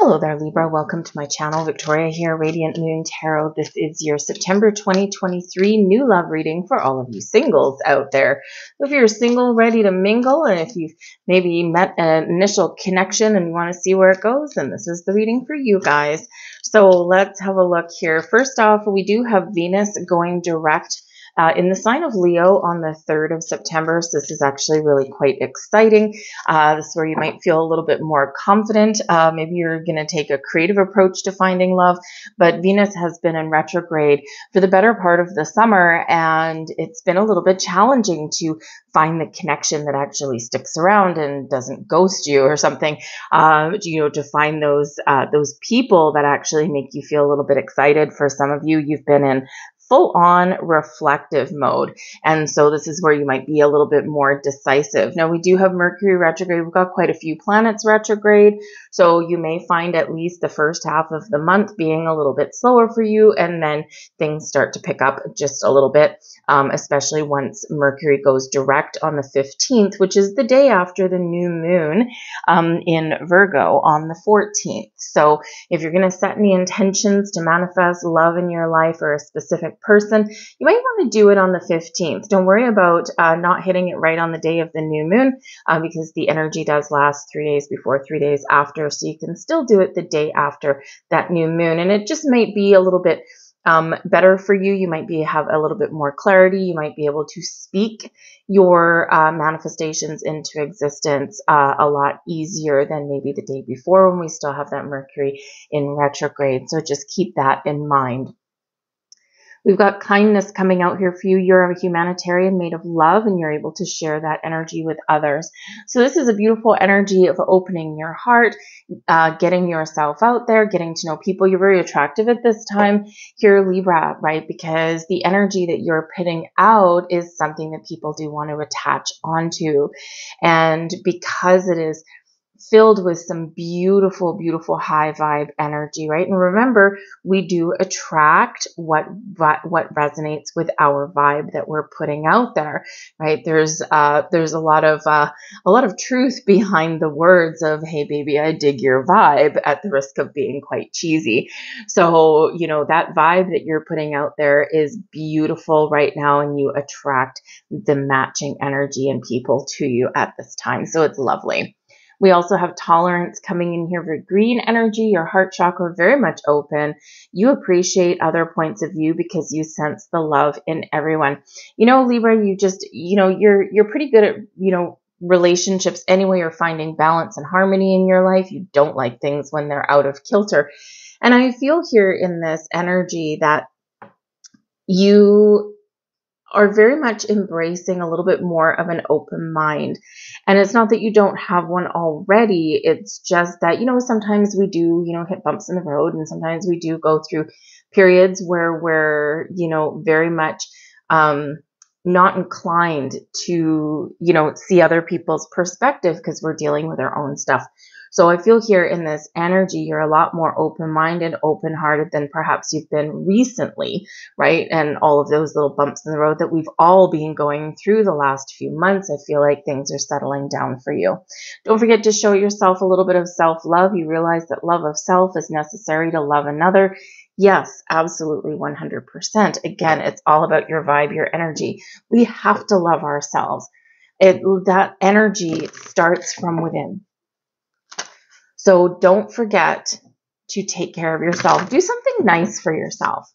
Hello there, Libra. Welcome to my channel. Victoria here, Radiant Moon Tarot. This is your September 2023 new love reading for all of you singles out there. If you're single, ready to mingle, and if you've maybe met an initial connection and you want to see where it goes, then this is the reading for you guys. So let's have a look here. First off, we do have Venus going direct in the sign of Leo on the 3rd of September. So this is actually really quite exciting. This is where you might feel a little bit more confident. Maybe you're going to take a creative approach to finding love, but Venus has been in retrograde for the better part of the summer, and it's been a little bit challenging to find the connection that actually sticks around and doesn't ghost you or something, you know, to find those people that actually make you feel a little bit excited. For some of you, you've been in full-on reflective mode. And so this is where you might be a little bit more decisive. Now we do have Mercury retrograde. We've got quite a few planets retrograde. So you may find at least the first half of the month being a little bit slower for you. And then things start to pick up just a little bit, especially once Mercury goes direct on the 15th, which is the day after the new moon in Virgo on the 14th. So if you're going to set any intentions to manifest love in your life or a specific person, you might want to do it on the 15th. Don't worry about not hitting it right on the day of the new moon because the energy does last 3 days before, 3 days after. So you can still do it the day after that new moon. And it just might be a little bit better for you. You might have a little bit more clarity. You might be able to speak your manifestations into existence a lot easier than maybe the day before when we still have that Mercury in retrograde. So just keep that in mind. We've got kindness coming out here for you. You're a humanitarian made of love, and you're able to share that energy with others. So this is a beautiful energy of opening your heart, getting yourself out there, getting to know people. You're very attractive at this time here, Libra, right? Because the energy that you're putting out is something that people do want to attach onto. And because it is filled with some beautiful, beautiful high vibe energy, right? And remember, we do attract what resonates with our vibe that we're putting out there, right? There's a lot of truth behind the words of, "Hey, baby, I dig your vibe," at the risk of being quite cheesy. So, you know, that vibe that you're putting out there is beautiful right now, and you attract the matching energy and people to you at this time. So it's lovely. We also have tolerance coming in here for green energy. Your heart chakra very much open. You appreciate other points of view because you sense the love in everyone. You know, Libra, you just, you know, you're pretty good at, you know, relationships anyway. You're finding balance and harmony in your life. You don't like things when they're out of kilter. And I feel here in this energy that you are very much embracing a little bit more of an open mind. And it's not that you don't have one already. It's just that, you know, sometimes we do, you know, hit bumps in the road, and sometimes we do go through periods where we're, you know, very much not inclined to, you know, see other people's perspective because we're dealing with our own stuff. So I feel here in this energy, you're a lot more open-minded, open-hearted than perhaps you've been recently, right? And all of those little bumps in the road that we've all been going through the last few months, I feel like things are settling down for you. Don't forget to show yourself a little bit of self-love. You realize that love of self is necessary to love another. Yes, absolutely, 100%. Again, it's all about your vibe, your energy. We have to love ourselves. That energy starts from within. So don't forget to take care of yourself. Do something nice for yourself.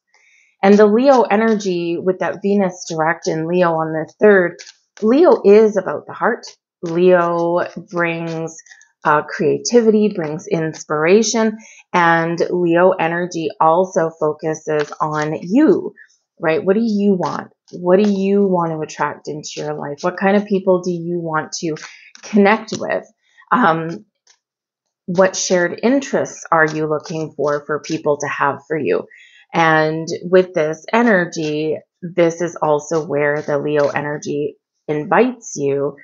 And the Leo energy with that Venus direct in Leo on the 3rd, Leo is about the heart. Leo brings creativity, brings inspiration, and Leo energy also focuses on you, right? What do you want? What do you want to attract into your life? What kind of people do you want to connect with? What shared interests are you looking for people to have for you? And with this energy, this is also where the Leo energy invites you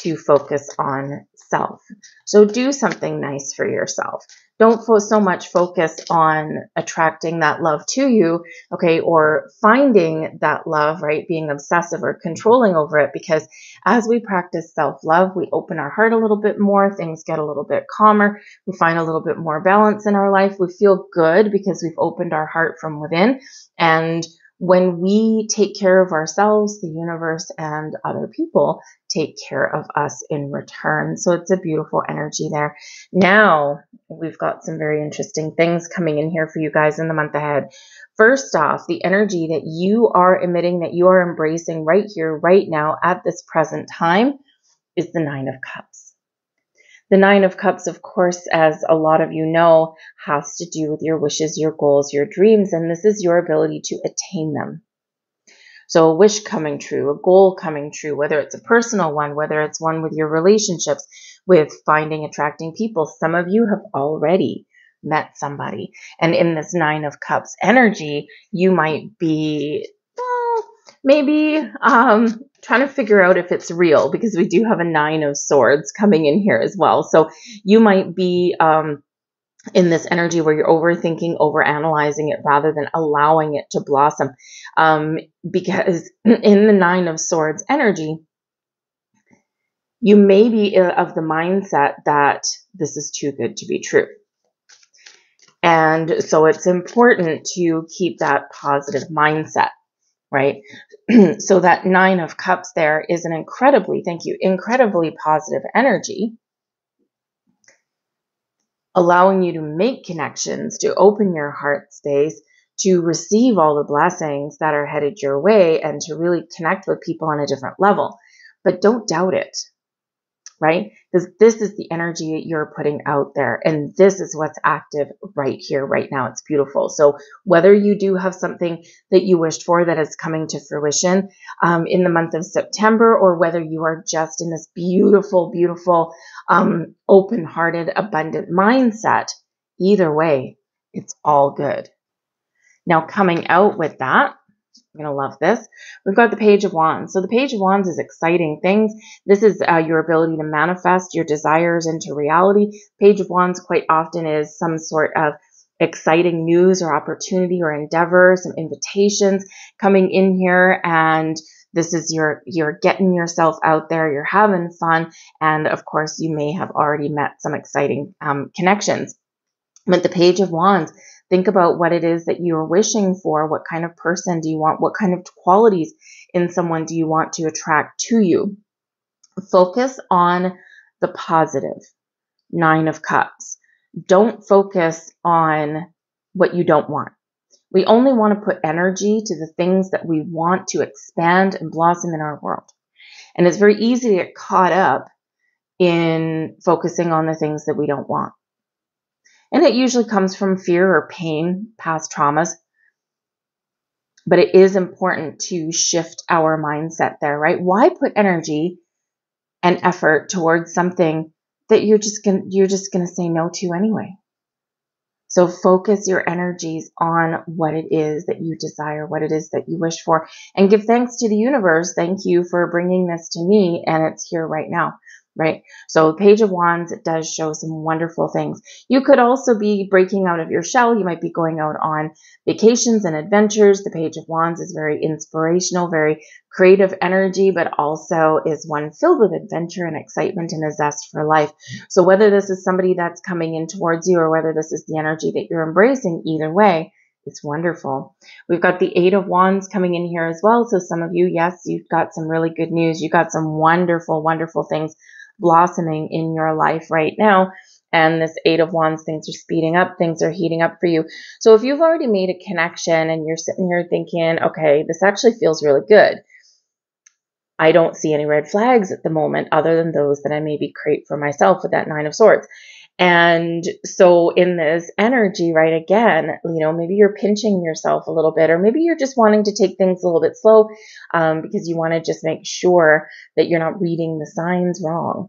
to focus on self. So do something nice for yourself. Don't so much focus on attracting that love to you, okay, or finding that love, right, being obsessive or controlling over it, because as we practice self-love, we open our heart a little bit more, things get a little bit calmer, we find a little bit more balance in our life, we feel good because we've opened our heart from within, and when we take care of ourselves, the universe and other people take care of us in return. So it's a beautiful energy there. Now, we've got some very interesting things coming in here for you guys in the month ahead. First off, the energy that you are emitting, that you are embracing right here, right now, at this present time, is the Nine of Cups. The Nine of Cups, of course, as a lot of you know, has to do with your wishes, your goals, your dreams, and this is your ability to attain them. So a wish coming true, a goal coming true, whether it's a personal one, whether it's one with your relationships, with finding, attracting people. Some of you have already met somebody. And in this Nine of Cups energy, you might be trying to figure out if it's real, because we do have a Nine of Swords coming in here as well. So you might be in this energy where you're overthinking, overanalyzing it rather than allowing it to blossom. Because in the Nine of Swords energy, you may be of the mindset that this is too good to be true. And so it's important to keep that positive mindset, right? So that Nine of Cups there is an incredibly, incredibly positive energy, allowing you to make connections, to open your heart space, to receive all the blessings that are headed your way, and to really connect with people on a different level. But don't doubt it, right? Because this is the energy that you're putting out there, and this is what's active right here, right now. It's beautiful. So whether you do have something that you wished for that is coming to fruition in the month of September, or whether you are just in this beautiful, beautiful, open-hearted, abundant mindset, either way, it's all good. Now, coming out with that, I'm going to love this. We've got the Page of Wands. So the Page of Wands is exciting things. This is your ability to manifest your desires into reality. Page of Wands quite often is some sort of exciting news or opportunity or endeavor, some invitations coming in here, and this is you're getting yourself out there, you're having fun, and of course you may have already met some exciting connections. But the Page of Wands, think about what it is that you're wishing for. What kind of person do you want? What kind of qualities in someone do you want to attract to you? Focus on the positive. Nine of Cups. Don't focus on what you don't want. We only want to put energy to the things that we want to expand and blossom in our world. And it's very easy to get caught up in focusing on the things that we don't want. And it usually comes from fear or pain, past traumas. But it is important to shift our mindset there, right? Why put energy and effort towards something that you're just gonna say no to anyway? So focus your energies on what it is that you desire, what it is that you wish for, and give thanks to the universe. Thank you for bringing this to me, and it's here right now, right? So Page of Wands, it does show some wonderful things. You could also be breaking out of your shell. You might be going out on vacations and adventures. The Page of Wands is very inspirational, very creative energy, but also is one filled with adventure and excitement and a zest for life. So whether this is somebody that's coming in towards you or whether this is the energy that you're embracing, either way, it's wonderful. We've got the Eight of Wands coming in here as well. So some of you, yes, you've got some really good news. You've got some wonderful, wonderful things blossoming in your life right now. And this Eight of Wands, things are speeding up, things are heating up for you. So if you've already made a connection and you're sitting here thinking, okay, this actually feels really good, I don't see any red flags at the moment other than those that I maybe create for myself with that Nine of Swords. And so in this energy, right, again, you know, maybe you're pinching yourself a little bit, or maybe you're just wanting to take things a little bit slow because you want to just make sure that you're not reading the signs wrong.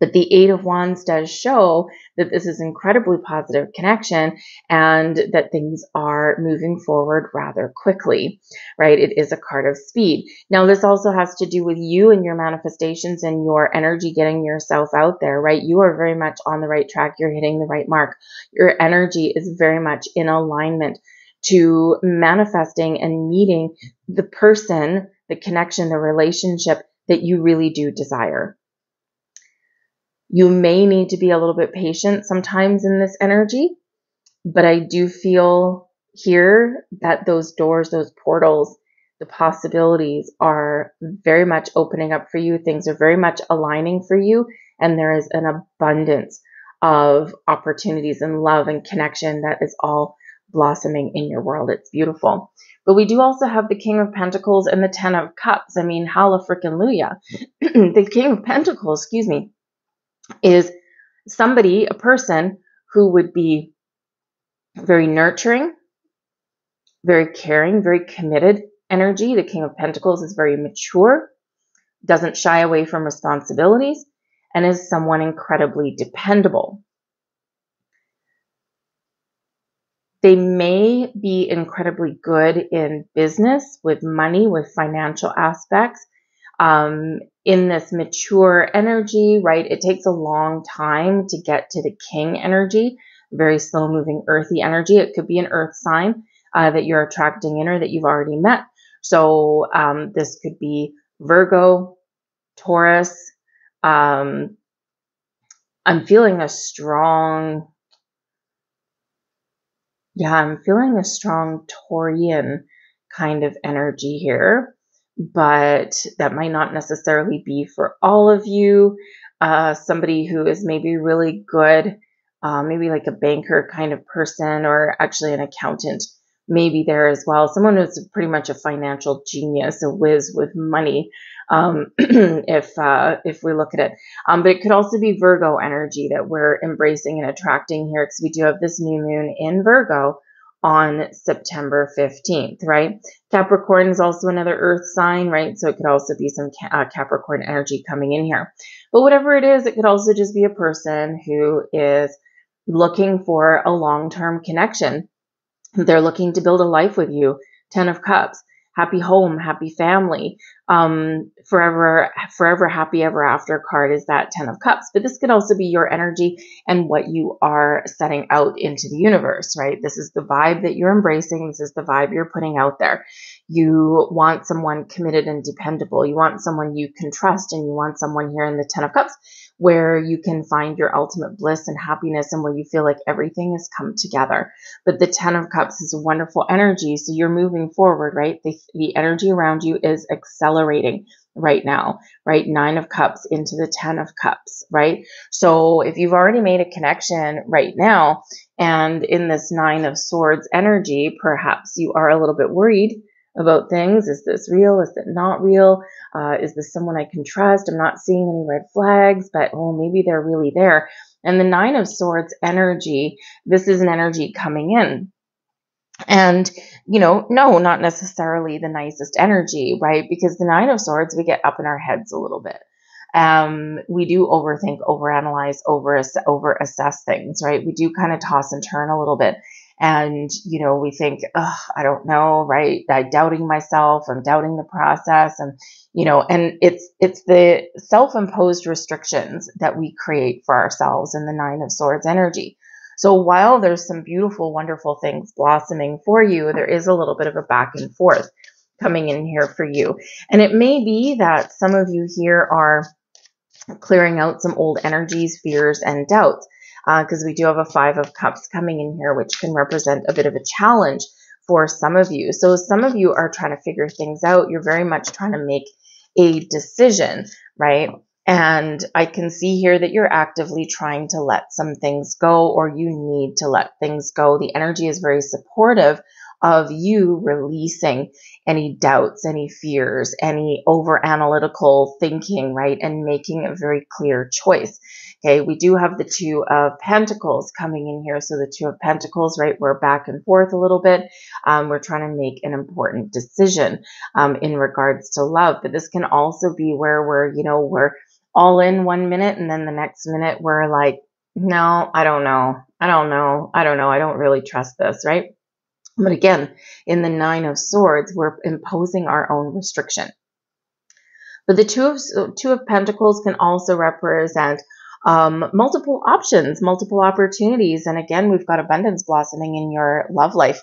But the Eight of Wands does show that this is incredibly positive connection and that things are moving forward rather quickly, right? It is a card of speed. Now, this also has to do with you and your manifestations and your energy getting yourself out there, right? You are very much on the right track. You're hitting the right mark. Your energy is very much in alignment to manifesting and meeting the person, the connection, the relationship that you really do desire. You may need to be a little bit patient sometimes in this energy, but I do feel here that those doors, those portals, the possibilities are very much opening up for you. Things are very much aligning for you, and there is an abundance of opportunities and love and connection that is all blossoming in your world. It's beautiful. But we do also have the King of Pentacles and the Ten of Cups. I mean, hallelujah freaking Luya. The King of Pentacles, excuse me, is somebody, a person who would be very nurturing, very caring, very committed energy. The King of Pentacles is very mature, doesn't shy away from responsibilities, and is someone incredibly dependable. They may be incredibly good in business, with money, with financial aspects. In this mature energy, right? It takes a long time to get to the king energy, very slow moving earthy energy. It could be an earth sign that you're attracting in or that you've already met. So this could be Virgo, Taurus. I'm feeling a strong, Taurian kind of energy here. But that might not necessarily be for all of you. Somebody who is maybe really good, maybe like a banker kind of person, or actually an accountant, maybe there as well. Someone who's pretty much a financial genius, a whiz with money, if we look at it. But it could also be Virgo energy that we're embracing and attracting here, because we do have this new moon in Virgo on September 15th, right? Capricorn is also another earth sign, right? So it could also be some Capricorn energy coming in here. But whatever it is, it could also just be a person who is looking for a long-term connection. They're looking to build a life with you. Ten of Cups, happy home, happy family, forever happy ever after card is that Ten of Cups. But this could also be your energy and what you are setting out into the universe, right? This is the vibe that you're embracing. This is the vibe you're putting out there. You want someone committed and dependable. You want someone you can trust, and you want someone here in the Ten of Cups where you can find your ultimate bliss and happiness, and where you feel like everything has come together. But the Ten of Cups is a wonderful energy, so you're moving forward, right? The energy around you is accelerating right now, right? Nine of Cups into the Ten of Cups, right? So if you've already made a connection right now, and in this Nine of Swords energy, perhaps you are a little bit worried about things. Is this real? Is it not real? Is this someone I can trust? I'm not seeing any red flags, but oh, maybe they're really there. And the Nine of Swords energy, this is an energy coming in. And, you know, no, not necessarily the nicest energy, right? Because the Nine of Swords, we get up in our heads a little bit. We do overthink, overanalyze, overassess things, right? We do kind of toss and turn a little bit. And, you know, we think, oh, I don't know, right? I'm doubting myself. I'm doubting the process. And, you know, and it's the self-imposed restrictions that we create for ourselves in the Nine of Swords energy. So while there's some beautiful, wonderful things blossoming for you, there is a little bit of a back and forth coming in here for you. And it may be that some of you here are clearing out some old energies, fears, and doubts. Because we do have a Five of Cups coming in here, which can represent a bit of a challenge for some of you. So some of you are trying to figure things out. You're very much trying to make a decision, right? And I can see here that you're actively trying to let some things go, or you need to let things go. The energy is very supportive of you releasing any doubts, any fears, any over-analytical thinking, right? And making a very clear choice. Okay, we do have the Two of Pentacles coming in here. So the Two of Pentacles, right, we're back and forth a little bit. We're trying to make an important decision in regards to love. But this can also be where we're all in one minute, and then the next minute we're like, no, I don't know. I don't really trust this, right? But again, in the Nine of Swords, we're imposing our own restriction. But the Two of Pentacles can also represent multiple options, multiple opportunities. And again, we've got abundance blossoming in your love life.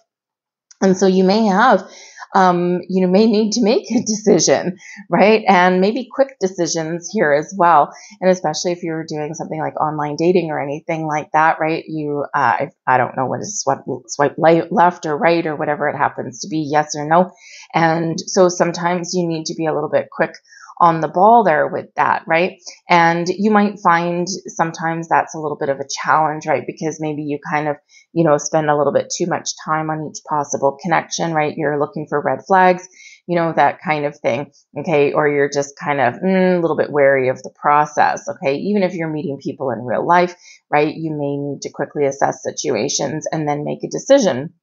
And so you may have, you may need to make a decision, right? And maybe quick decisions here as well. And especially if you're doing something like online dating or anything like that, right? You, I don't know what is swipe left or right or whatever it happens to be, yes or no. And so sometimes you need to be a little bit quick on the ball there with that, right? And you might find sometimes that's a little bit of a challenge, right? Because maybe you kind of, you know, spend a little bit too much time on each possible connection, right? You're looking for red flags, you know, that kind of thing, okay? Or you're just kind of a little bit wary of the process, okay? Even if you're meeting people in real life, right? You may need to quickly assess situations and then make a decision.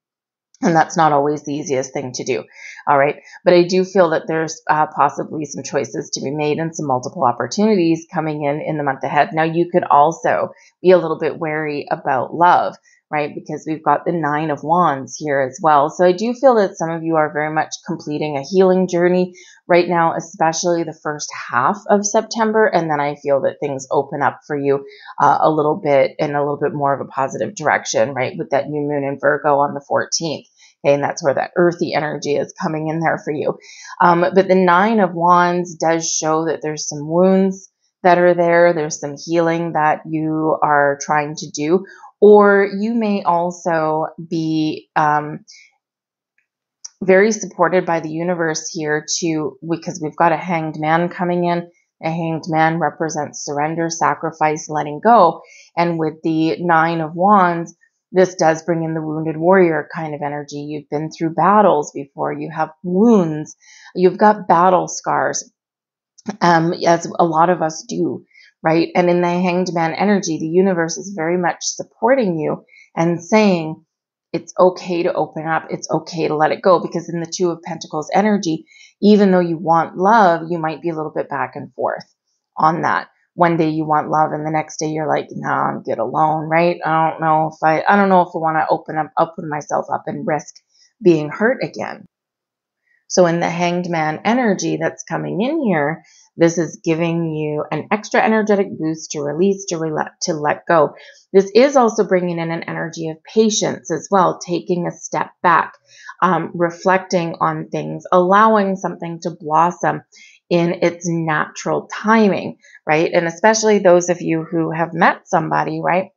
And that's not always the easiest thing to do. All right. But I do feel that there's possibly some choices to be made and some multiple opportunities coming in the month ahead. Now, you could also be a little bit wary about love, right? Because we've got the Nine of Wands here as well. So I do feel that some of you are very much completing a healing journey right now, especially the first half of September. And then I feel that things open up for you a little bit in a little bit more of a positive direction, right? With that new moon in Virgo on the 14th. Okay, and that's where that earthy energy is coming in there for you. But the Nine of Wands does show that there's some wounds that are there. There's some healing that you are trying to do. Or you may also be very supported by the universe here too, because we've got a Hanged Man coming in. A Hanged Man represents surrender, sacrifice, letting go. And with the Nine of Wands, this does bring in the wounded warrior kind of energy. You've been through battles before. You have wounds. You've got battle scars, as a lot of us do, right? And in the Hanged Man energy, the universe is very much supporting you and saying, it's okay to open up. It's okay to let it go. Because in the Two of Pentacles energy, even though you want love, you might be a little bit back and forth on that. One day you want love and the next day you're like, nah, I'm good alone, right? I don't know if I want to open myself up and risk being hurt again. So in the Hanged Man energy that's coming in here, this is giving you an extra energetic boost to release, to let go. This is also bringing in an energy of patience as well, taking a step back, reflecting on things, allowing something to blossom in its natural timing, right? And especially those of you who have met somebody, right?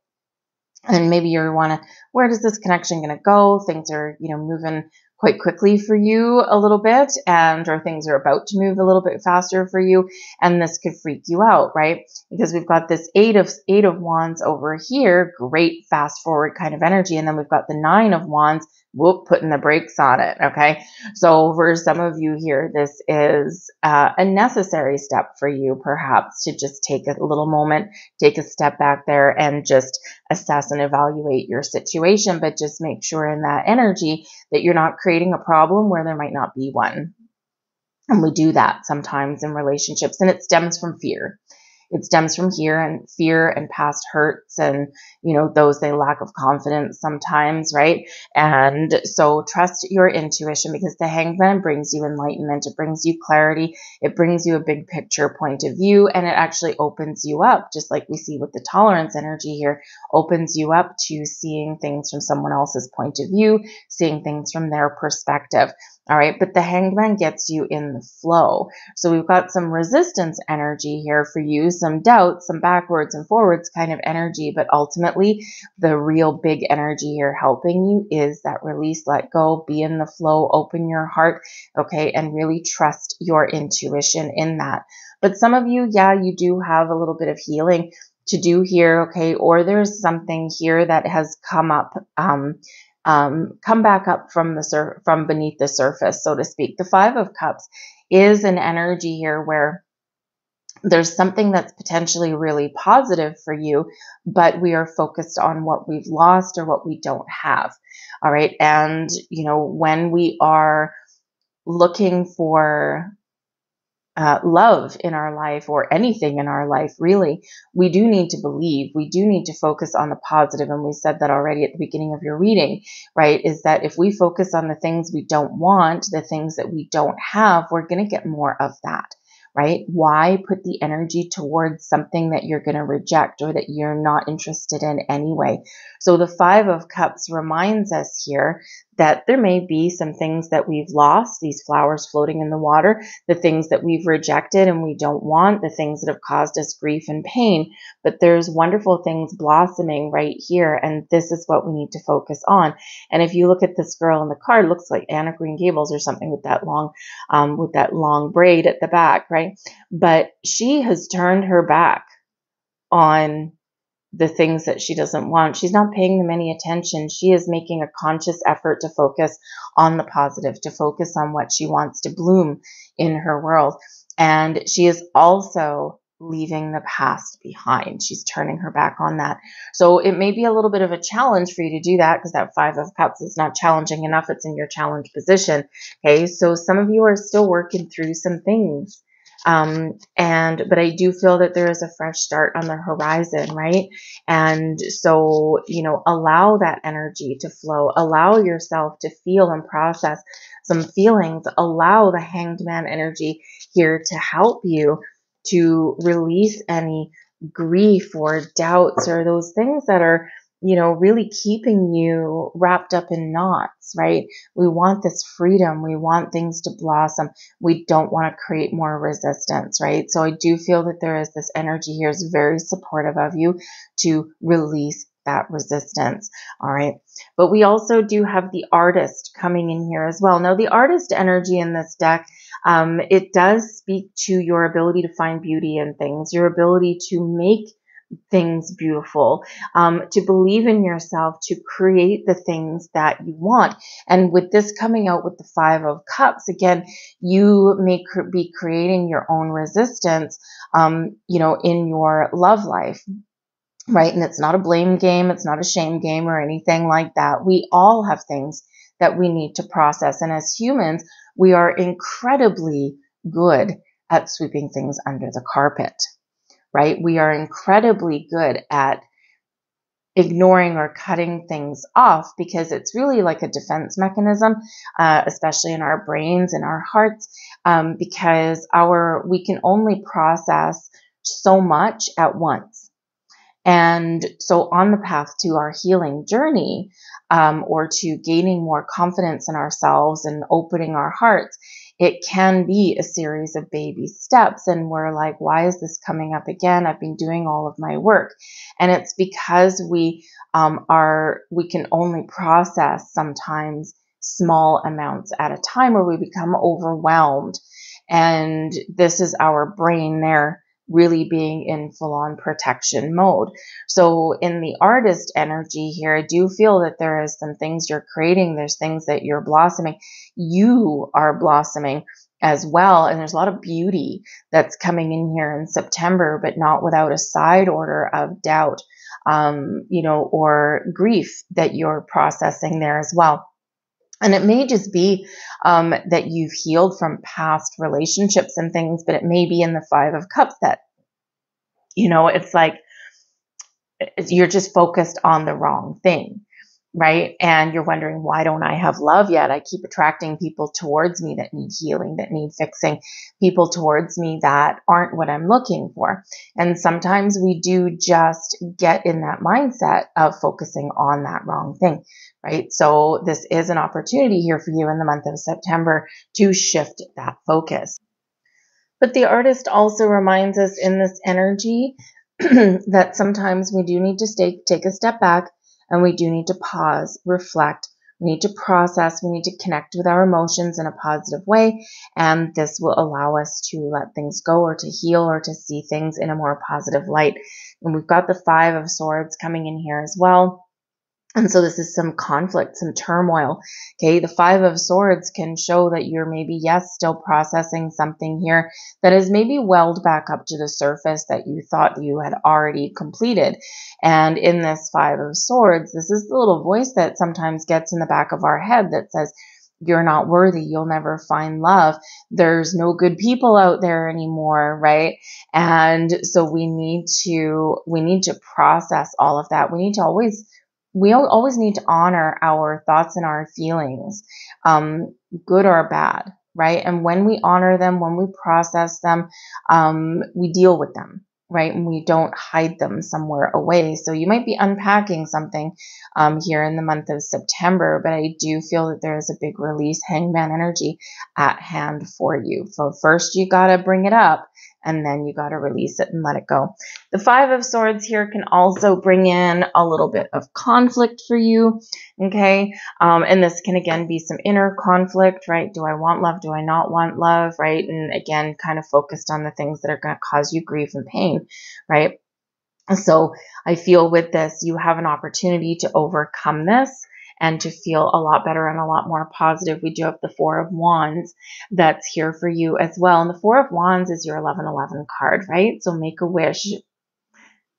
And maybe you want to, where is this connection going to go? Things are, you know, moving quite quickly for you a little bit, and or things are about to move a little bit faster for you, and this could freak you out, right? Because we've got this eight of Wands over here, great fast forward kind of energy, and then we've got the Nine of Wands, whoop, putting the brakes on it. Okay, so for some of you here, this is a necessary step for you, perhaps, to just take a little moment, take a step back there, and just assess and evaluate your situation. But just make sure in that energy that you're not creating a problem where there might not be one. And we do that sometimes in relationships, and it stems from fear. It stems from fear and past hurts and, you know, lack of confidence sometimes, right? And so trust your intuition, because the Hanged Man brings you enlightenment. It brings you clarity. It brings you a big picture point of view, and it actually opens you up, just like we see with the tolerance energy here, opens you up to seeing things from someone else's point of view, seeing things from their perspective. All right, but the Hanged Man gets you in the flow. So we've got some resistance energy here for you, some doubt, some backwards and forwards kind of energy. But ultimately, the real big energy here helping you is that release, let go, be in the flow, open your heart, okay, and really trust your intuition in that. But some of you, yeah, you do have a little bit of healing to do here, okay, or there's something here that has come up, come back up from the from beneath the surface, so to speak. The Five of Cups is an energy here where there's something that's potentially really positive for you, but we are focused on what we've lost or what we don't have. All right. And, you know, when we are looking for love in our life or anything in our life, really, we do need to believe. We do need to focus on the positive. And we said that already at the beginning of your reading, right? Is that if we focus on the things we don't want, the things that we don't have, we're going to get more of that, right? Why put the energy towards something that you're going to reject or that you're not interested in anyway? So the Five of Cups reminds us here that there may be some things that we've lost, these flowers floating in the water, the things that we've rejected and we don't want, the things that have caused us grief and pain, but there's wonderful things blossoming right here, and this is what we need to focus on. And if you look at this girl in the card, looks like Anne of Green Gables or something with that long braid at the back, right? But she has turned her back on the things that she doesn't want. She's not paying them any attention. She is making a conscious effort to focus on the positive, to focus on what she wants to bloom in her world. And she is also leaving the past behind. She's turning her back on that. So it may be a little bit of a challenge for you to do that, because that Five of Cups is not challenging enough. It's in your challenge position. Okay. So some of you are still working through some things. But I do feel that there is a fresh start on the horizon, right? And so, you know, allow that energy to flow, allow yourself to feel and process some feelings, allow the Hanged Man energy here to help you to release any grief or doubts or those things that are, you know, really keeping you wrapped up in knots, right? We want this freedom. We want things to blossom. We don't want to create more resistance, right? So I do feel that there is this energy here is very supportive of you to release that resistance. All right. But we also do have the Artist coming in here as well. Now, the Artist energy in this deck, it does speak to your ability to find beauty in things, your ability to make things beautiful, to believe in yourself, to create the things that you want. And with this coming out with the Five of Cups, again, you may be creating your own resistance, you know, in your love life, right? And it's not a blame game. It's not a shame game or anything like that. We all have things that we need to process. And as humans, we are incredibly good at sweeping things under the carpet, right? We are incredibly good at ignoring or cutting things off, because it's really like a defense mechanism, especially in our brains and our hearts, because we can only process so much at once. And so on the path to our healing journey, or to gaining more confidence in ourselves and opening our hearts, it can be a series of baby steps. And we're like, why is this coming up again? I've been doing all of my work. And it's because we can only process sometimes small amounts at a time, or we become overwhelmed. And this is our brain there really being in full-on protection mode. So in the Artist energy here, I do feel that there is some things you're creating. There's things that you're blossoming. You are blossoming as well. And there's a lot of beauty that's coming in here in September, but not without a side order of doubt, you know, or grief that you're processing there as well. And it may just be that you've healed from past relationships and things, but it may be in the Five of Cups that, you know, it's like you're just focused on the wrong thing, right? And you're wondering, why don't I have love yet? I keep attracting people towards me that need healing, that need fixing, people towards me that aren't what I'm looking for. And sometimes we do just get in that mindset of focusing on that wrong thing, right? So this is an opportunity here for you in the month of September to shift that focus. But the Artist also reminds us in this energy that sometimes we do need to take a step back, and we do need to pause, reflect, we need to process, we need to connect with our emotions in a positive way. And this will allow us to let things go, or to heal, or to see things in a more positive light. And we've got the Five of Swords coming in here as well. And so this is some conflict, some turmoil. Okay. The Five of Swords can show that you're maybe, yes, still processing something here that is maybe welled back up to the surface that you thought you had already completed. And in this Five of Swords, this is the little voice that sometimes gets in the back of our head that says, you're not worthy, you'll never find love, there's no good people out there anymore, right? And so we need to process all of that. We always need to honor our thoughts and our feelings, good or bad, right? And when we honor them, when we process them, we deal with them, right? And we don't hide them somewhere away. So you might be unpacking something here in the month of September, but I do feel that there is a big release, Hanged Man energy at hand for you. So first you got to bring it up, and then you got to release it and let it go. The Five of Swords here can also bring in a little bit of conflict for you, okay? And this can, again, be some inner conflict, right? Do I want love? Do I not want love, right? And, again, kind of focused on the things that are going to cause you grief and pain, right? So I feel with this, you have an opportunity to overcome this and to feel a lot better and a lot more positive. We do have the Four of Wands that's here for you as well. And the Four of Wands is your 1111 card, right? So make a wish.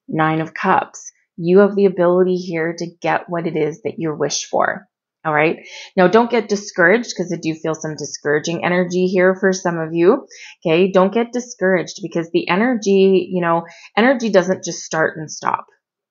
Nine of Cups. You have the ability here to get what it is that you wish for. All right. Now, don't get discouraged, because I do feel some discouraging energy here for some of you. Okay. Don't get discouraged, because the energy, you know, energy doesn't just start and stop.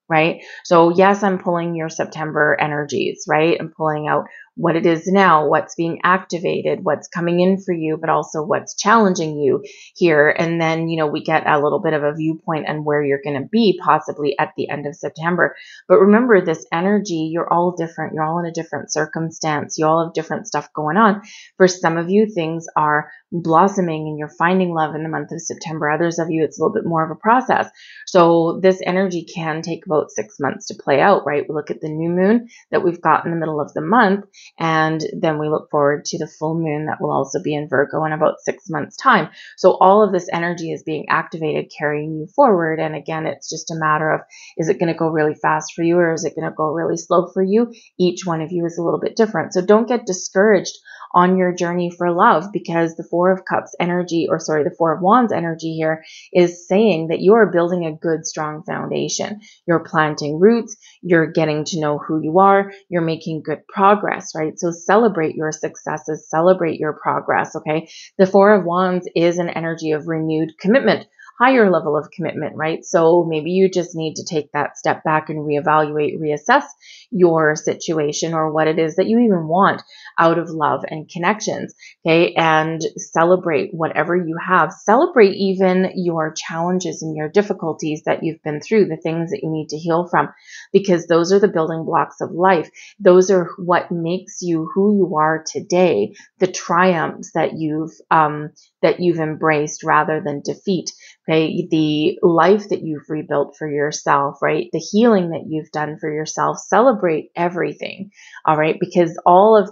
Right? So yes, I'm pulling your September energies, right? I'm pulling out what it is now, what's being activated, what's coming in for you, but also what's challenging you here. And then, you know, we get a little bit of a viewpoint on where you're going to be possibly at the end of September. But remember, this energy, you're all different. You're all in a different circumstance. You all have different stuff going on. For some of you, things are blossoming and you're finding love in the month of September. Others of you, it's a little bit more of a process. So this energy can take about 6 months to play out, right? We look at the new moon that we've got in the middle of the month, and then we look forward to the full moon that will also be in Virgo in about 6 months' time. So all of this energy is being activated, carrying you forward. And again, it's just a matter of, is it going to go really fast for you, or is it going to go really slow for you? Each one of you is a little bit different. So don't get discouraged on your journey for love, because the Four of Cups energy, or sorry, the Four of Wands energy here is saying that you are building a good, strong foundation. You're planting roots. You're getting to know who you are. You're making good progress, right? So celebrate your successes, celebrate your progress, okay? The Four of Wands is an energy of renewed commitment, higher level of commitment, right? So maybe you just need to take that step back and reevaluate, reassess your situation or what it is that you even want out of love and connections, okay? And celebrate whatever you have. Celebrate even your challenges and your difficulties that you've been through, the things that you need to heal from, because those are the building blocks of life. Those are what makes you who you are today, the triumphs that you've embraced rather than defeat, okay? The life that you've rebuilt for yourself, right? The healing that you've done for yourself. Celebrate everything, all right? Because all of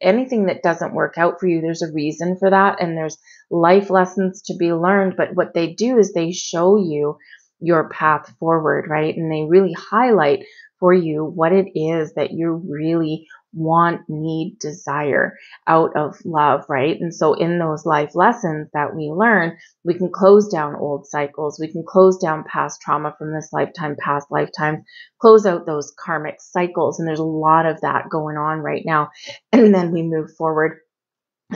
anything that doesn't work out for you, there's a reason for that, and there's life lessons to be learned. But what they do is they show you your path forward, right? And they really highlight for you what it is that you really want, need, desire out of love, right? And so in those life lessons that we learn, we can close down old cycles, we can close down past trauma from this lifetime, past lifetimes, close out those karmic cycles. And there's a lot of that going on right now. And then we move forward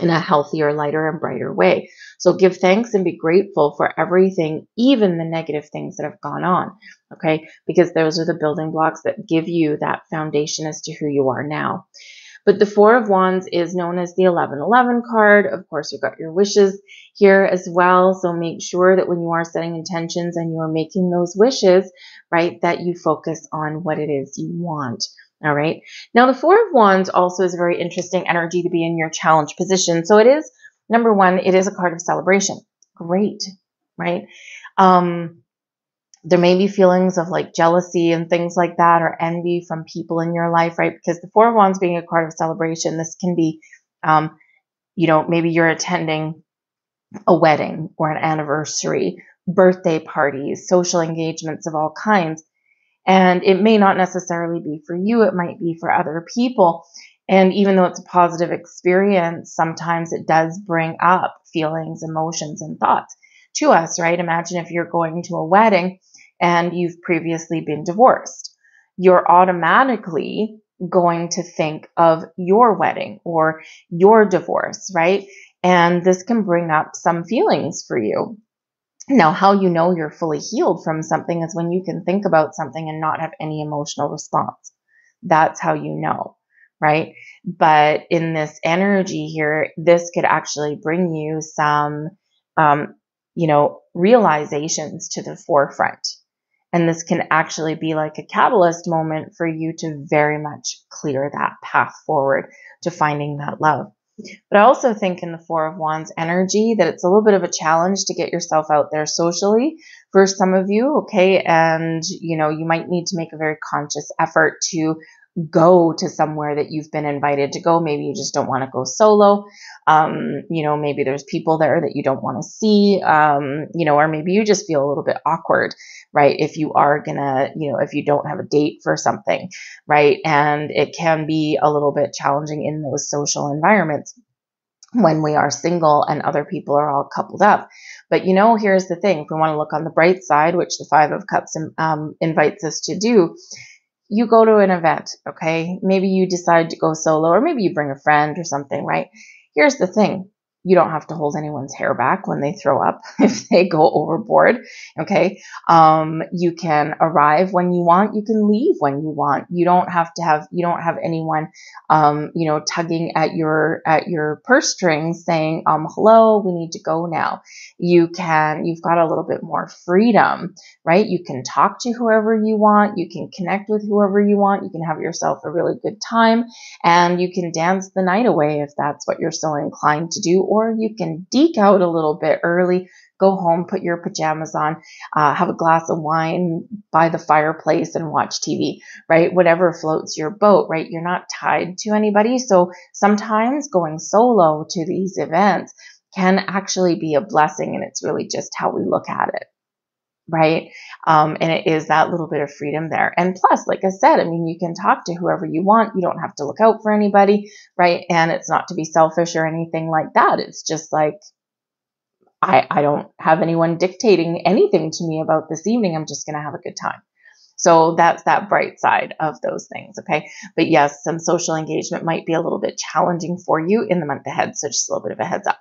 in a healthier, lighter, and brighter way. So give thanks and be grateful for everything, even the negative things that have gone on, okay? Because those are the building blocks that give you that foundation as to who you are now. But the Four of Wands is known as the 1111 card. Of course, you've got your wishes here as well. So make sure that when you are setting intentions and you are making those wishes, right, that you focus on what it is you want. All right. Now, the Four of Wands also is a very interesting energy to be in your challenge position. So it is, number one, it is a card of celebration. Great. Right. There may be feelings of like jealousy and things like that, or envy from people in your life. Right. Because the Four of Wands being a card of celebration, this can be, you know, maybe you're attending a wedding or an anniversary, birthday parties, social engagements of all kinds. And it may not necessarily be for you. It might be for other people. And even though it's a positive experience, sometimes it does bring up feelings, emotions, and thoughts to us, right? Imagine if you're going to a wedding and you've previously been divorced. You're automatically going to think of your wedding or your divorce, right? And this can bring up some feelings for you. Now, how you know you're fully healed from something is when you can think about something and not have any emotional response. That's how you know, right? But in this energy here, this could actually bring you some, realizations to the forefront. And this can actually be like a catalyst moment for you to very much clear that path forward to finding that love. But I also think in the Four of Wands energy that it's a little bit of a challenge to get yourself out there socially for some of you, okay? And, you might need to make a very conscious effort to go to somewhere that you've been invited to go. Maybe you just don't want to go solo. Maybe there's people there that you don't want to see, or maybe you just feel a little bit awkward, right? If you are gonna, if you don't have a date for something, right? And it can be a little bit challenging in those social environments when we are single and other people are all coupled up. But, here's the thing. If we want to look on the bright side, which the Five of Cups invites us to do, you go to an event, okay? Maybe you decide to go solo, or maybe you bring a friend or something, right? Here's the thing. You don't have to hold anyone's hair back when they throw up if they go overboard, okay? You can arrive when you want. You can leave when you want. You don't have anyone, tugging at your purse strings saying, hello, we need to go now. You've got a little bit more freedom, right? You can talk to whoever you want. You can connect with whoever you want. You can have yourself a really good time, and you can dance the night away if that's what you're so inclined to do. Or you can deke out a little bit early, go home, put your pajamas on, have a glass of wine by the fireplace and watch TV, right? Whatever floats your boat, right? You're not tied to anybody. So sometimes going solo to these events can actually be a blessing, and it's really just how we look at it, right? And it is that little bit of freedom there. And plus, like I said, you can talk to whoever you want. You don't have to look out for anybody, right? And it's not to be selfish or anything like that. It's just like, I don't have anyone dictating anything to me about this evening. I'm just going to have a good time. So that's that bright side of those things, okay? But yes, some social engagement might be a little bit challenging for you in the month ahead, so just a little bit of a heads up.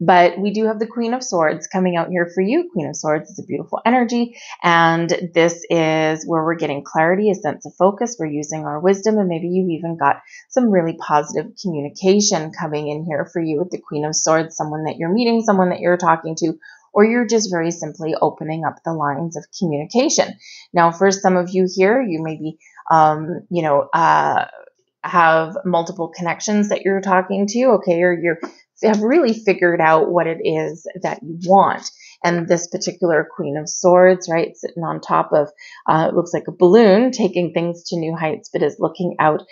But we do have the Queen of Swords coming out here for you. Queen of Swords is a beautiful energy, and this is where we're getting clarity, a sense of focus. We're using our wisdom, and maybe you've even got some really positive communication coming in here for you with the Queen of Swords, someone that you're meeting, someone that you're talking to, or you're just very simply opening up the lines of communication. Now, for some of you here, you may be, have multiple connections that you're talking to, okay, or you have really figured out what it is that you want. And this particular Queen of Swords, right, sitting on top of, it looks like a balloon, taking things to new heights, but is looking out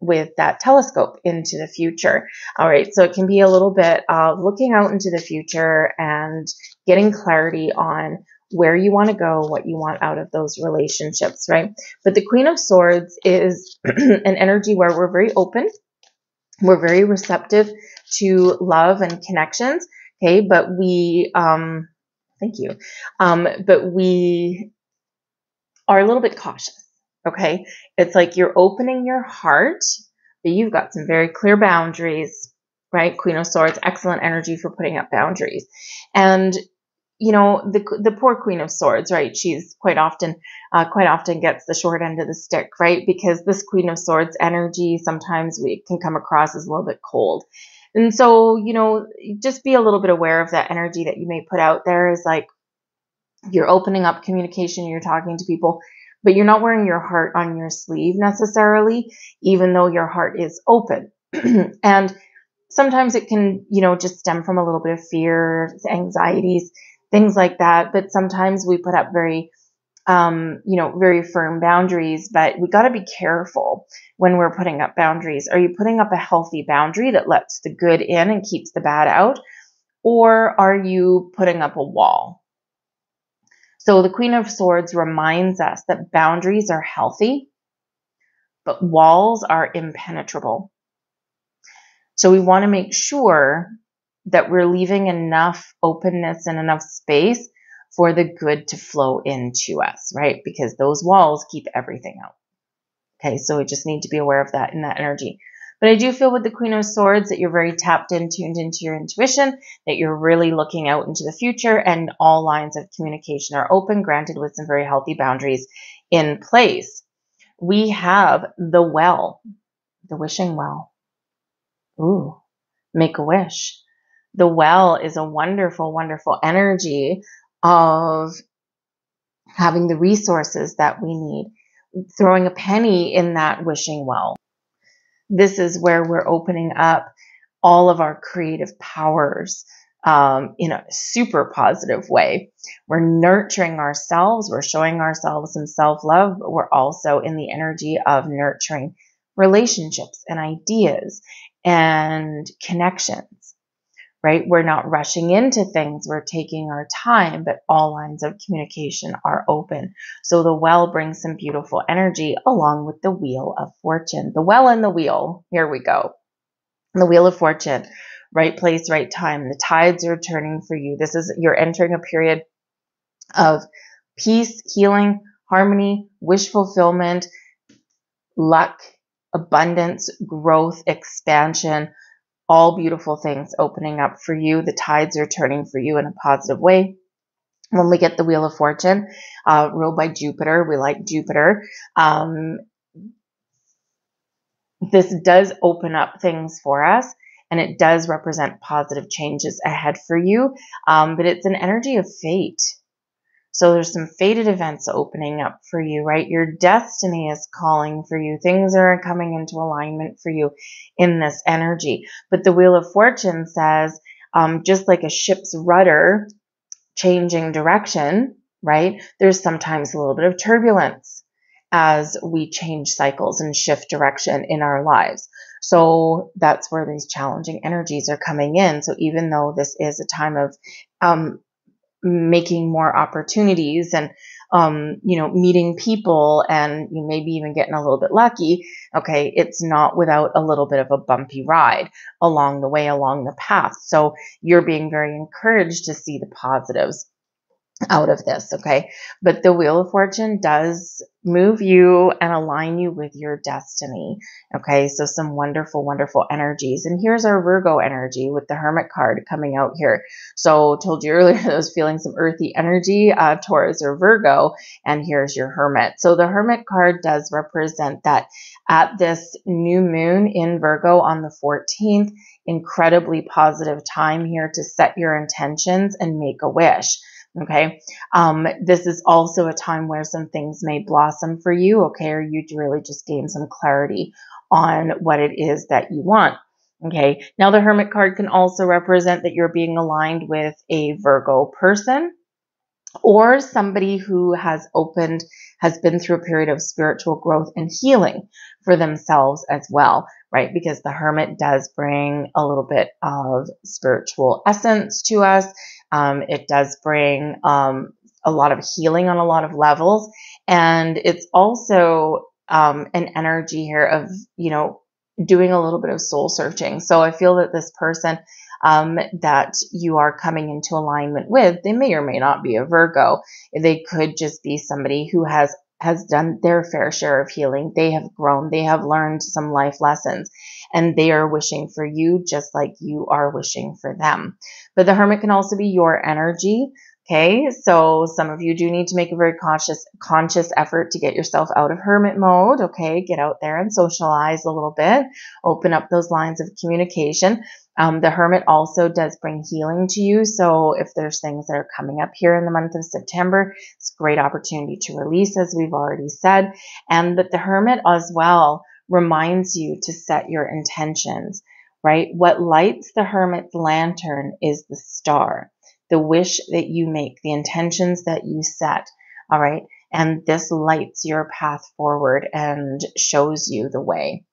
with that telescope into the future. All right, so it can be a little bit of looking out into the future and getting clarity on where you want to go, what you want out of those relationships, right? But the Queen of Swords is an energy where we're very open, we're very receptive to love and connections. Okay, but we, thank you. But we are a little bit cautious. Okay. It's like you're opening your heart, but you've got some very clear boundaries, right? Queen of Swords, excellent energy for putting up boundaries. And, the poor Queen of Swords, right? She's quite often gets the short end of the stick, right? Because this Queen of Swords energy, sometimes we can come across as a little bit cold. And so, just be a little bit aware of that energy that you may put out there is like you're opening up communication, you're talking to people, but you're not wearing your heart on your sleeve necessarily, even though your heart is open. And sometimes it can, just stem from a little bit of fear, anxieties, things like that. But sometimes we put up very, very firm boundaries, but we got to be careful when we're putting up boundaries. Are you putting up a healthy boundary that lets the good in and keeps the bad out? Or are you putting up a wall? So the Queen of Swords reminds us that boundaries are healthy, but walls are impenetrable. So we want to make sure that we're leaving enough openness and enough space for the good to flow into us, right? Because those walls keep everything out. Okay, so we just need to be aware of that in that energy. But I do feel with the Queen of Swords that you're very tapped in, tuned into your intuition, that you're really looking out into the future, and all lines of communication are open, granted with some very healthy boundaries in place. We have the well, the wishing well. Ooh, make a wish. The well is a wonderful, wonderful energy of having the resources that we need, throwing a penny in that wishing well. This is where we're opening up all of our creative powers in a super positive way. We're nurturing ourselves. We're showing ourselves some self-love, but we're also in the energy of nurturing relationships and ideas and connections, right? We're not rushing into things. We're taking our time, but all lines of communication are open. So the well brings some beautiful energy along with the Wheel of Fortune. The well and the wheel. Here we go. The Wheel of Fortune. Right place, right time. The tides are turning for you. This is, you're entering a period of peace, healing, harmony, wish fulfillment, luck, abundance, growth, expansion, all beautiful things opening up for you. The tides are turning for you in a positive way. When we get the Wheel of Fortune, ruled by Jupiter, we like Jupiter. This does open up things for us, and it does represent positive changes ahead for you. But it's an energy of fate. So there's some fated events opening up for you, right? Your destiny is calling for you. Things are coming into alignment for you in this energy. But the Wheel of Fortune says, just like a ship's rudder changing direction, right? There's sometimes a little bit of turbulence as we change cycles and shift direction in our lives. So that's where these challenging energies are coming in. So even though this is a time of making more opportunities and, meeting people, and you maybe even getting a little bit lucky, okay, it's not without a little bit of a bumpy ride along the way, along the path. So you're being very encouraged to see the positives out of this, okay? But the Wheel of Fortune does move you and align you with your destiny, okay? So some wonderful, wonderful energies. And here's our Virgo energy with the Hermit card coming out here. So told you earlier that I was feeling some earthy energy, Taurus or Virgo, and here's your Hermit. So the Hermit card does represent that at this new moon in Virgo on the 14th, incredibly positive time here to set your intentions and make a wish. Okay. This is also a time where some things may blossom for you. Okay. Or you really just gain some clarity on what it is that you want. Okay. Now the Hermit card can also represent that you're being aligned with a Virgo person or somebody who has been through a period of spiritual growth and healing for themselves as well, right? Because the Hermit does bring a little bit of spiritual essence to us. It does bring a lot of healing on a lot of levels. And it's also an energy here of, doing a little bit of soul searching. So I feel that this person that you are coming into alignment with, they may or may not be a Virgo. They could just be somebody who has done their fair share of healing. They have grown. They have learned some life lessons, and they are wishing for you just like you are wishing for them. But the Hermit can also be your energy. Okay. So some of you do need to make a very conscious effort to get yourself out of hermit mode. Okay. Get out there and socialize a little bit, open up those lines of communication. The Hermit also does bring healing to you. So if there's things that are coming up here in the month of September, it's a great opportunity to release, as we've already said. But the Hermit as well reminds you to set your intentions, right? What lights the Hermit's lantern is the star, the wish that you make, the intentions that you set. All right. And this lights your path forward and shows you the way.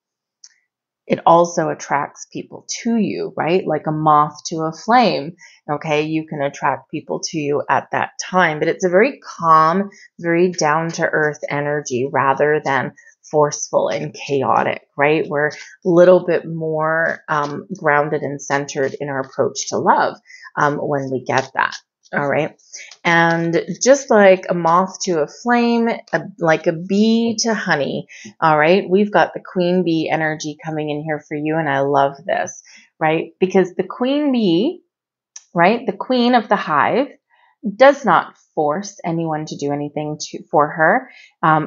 It also attracts people to you, right? Like a moth to a flame, okay? You can attract people to you at that time, but it's a very calm, very down-to-earth energy rather than forceful and chaotic, right? We're a little bit more grounded and centered in our approach to love when we get that, All right. And just like a moth to a flame, like a bee to honey. All right. We've got the queen bee energy coming in here for you. And I love this, right? Because the queen bee, right? The queen of the hive does not force anyone to do anything for her,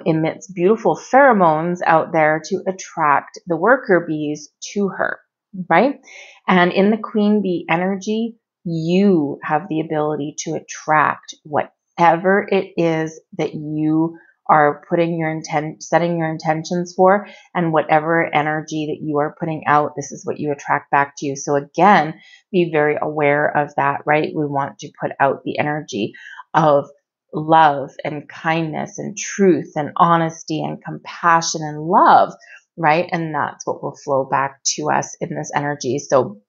emits beautiful pheromones out there to attract the worker bees to her, right? And in the queen bee energy, you have the ability to attract whatever it is that you are putting your intent, setting your intentions for, and whatever energy that you are putting out, this is what you attract back to you. So again, be very aware of that, right? We want to put out the energy of love and kindness and truth and honesty and compassion and love, right? And that's what will flow back to us in this energy. So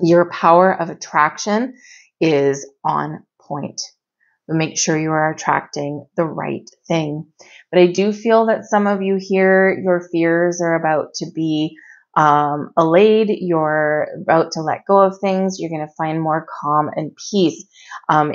your power of attraction is on point. But make sure you are attracting the right thing. But I do feel that some of you here, your fears are about to be allayed. You're about to let go of things. You're going to find more calm and peace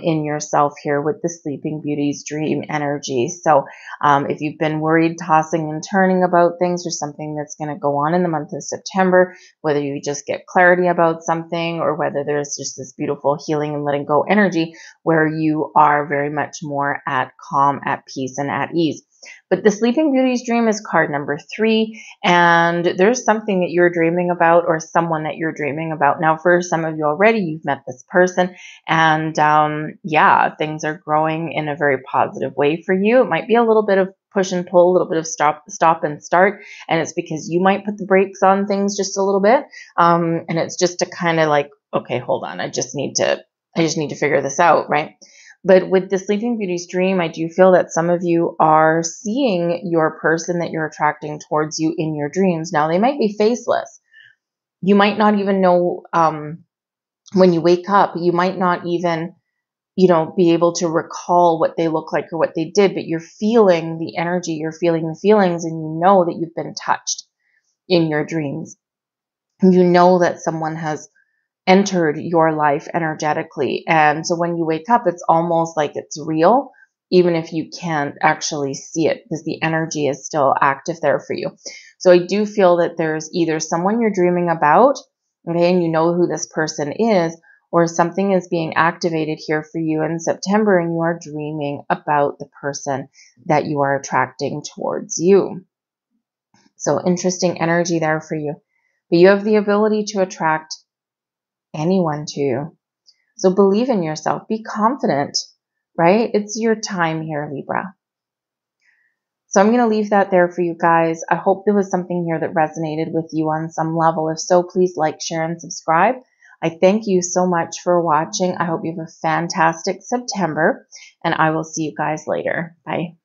in yourself here with the Sleeping Beauty's dream energy. So if you've been worried, tossing and turning about things, or something that's going to go on in the month of September, whether you just get clarity about something or whether there's just this beautiful healing and letting go energy where you are very much more at calm, at peace, and at ease. But the Sleeping Beauty's dream is card number 3, and there's something that you're dreaming about or someone that you're dreaming about. Now, for some of you already, you've met this person, and yeah, things are growing in a very positive way for you. It might be a little bit of push and pull, a little bit of stop and start, and it's because you might put the brakes on things just a little bit, and it's just to kind of like, okay, hold on, I just need to figure this out, right? But with the Sleeping Beauty's dream, I do feel that some of you are seeing your person that you're attracting towards you in your dreams. Now, they might be faceless. You might not even know when you wake up. You might not even, you know, be able to recall what they look like or what they did. But you're feeling the energy. You're feeling the feelings, and you know that you've been touched in your dreams. And you know that someone has entered your life energetically. And so when you wake up, it's almost like it's real, even if you can't actually see it, because the energy is still active there for you. So I do feel that there's either someone you're dreaming about, okay, and you know who this person is, or something is being activated here for you in September, and you are dreaming about the person that you are attracting towards you. So interesting energy there for you. But you have the ability to attract anyone to you. So believe in yourself, be confident, right? It's your time here, Libra. So I'm going to leave that there for you guys. I hope there was something here that resonated with you on some level. If so, please like, share, and subscribe. I thank you so much for watching. I hope you have a fantastic September, and I will see you guys later. Bye.